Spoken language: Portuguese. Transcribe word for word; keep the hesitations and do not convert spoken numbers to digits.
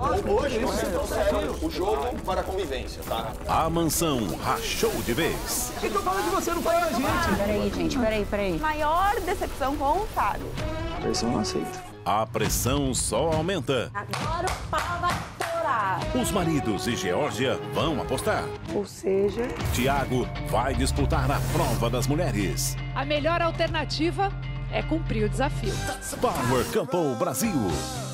Hoje, vocês estão sério. O jogo para a convivência, tá? A mansão rachou de vez. Quem tá falando de você não fala da gente. Peraí, gente, peraí, peraí. Maior decepção com o Fábio. A pressão não aceita. A pressão só aumenta. Agora o pau vai estourar. Os maridos e Geórgia vão apostar. Ou seja... Tiago vai disputar a prova das mulheres. A melhor alternativa é cumprir o desafio. Power Couple Brasil.